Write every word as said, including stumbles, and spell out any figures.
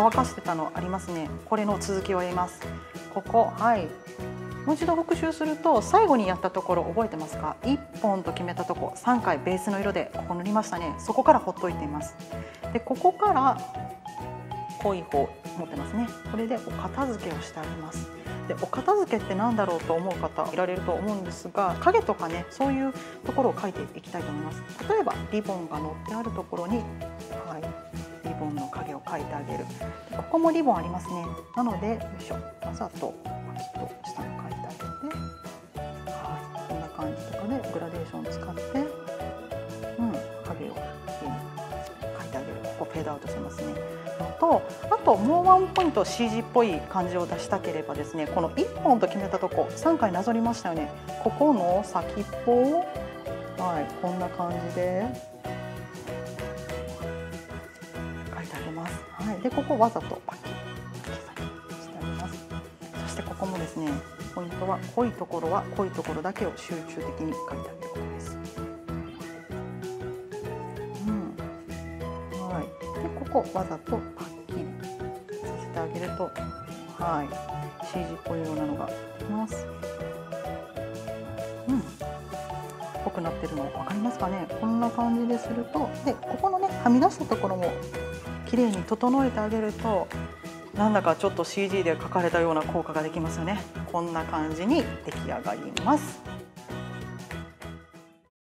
乾かしてたのありますね。これの続きをやります。ここ、はい、もう一度復習すると、最後にやったところ覚えてますか？いっぽんと決めたとこさんかいベースの色でここ塗りましたね。そこからほっといています。で、ここから濃い方持ってますね。これでお片付けをしてあげます。で、お片付けって何だろうと思う方いられると思うんですが、影とかね、そういうところを描いていきたいと思います。例えばリボンが乗ってあるところに、はい、リボンの影を描いてあげる。ここもリボンありますね。なので、よいしょ、わざと脇と下に描いてあげて、はい、こんな感じとかでグラデーションを使って、うん、影を描いてあげる。ここフェードアウトしてますね。とあともうワンポイント シージー っぽい感じを出したければですね、このいっぽんと決めたとこさんかいなぞりましたよね。ここの先っぽを、はい、こんな感じで描いてあげます。はい、で、ここわざとパキッとしてあげます。そしてここもですね、ポイントは濃いところは濃いところだけを集中的に描いてあげることです。ここわざとパッキリさせてあげると、はい、シージー っぽいようなのができます。うん、濃くなってるの分かりますかね。こんな感じですると、で、ここのね、はみ出したところも綺麗に整えてあげると、なんだかちょっと シージー で描かれたような効果ができますよね。こんな感じに出来上がります。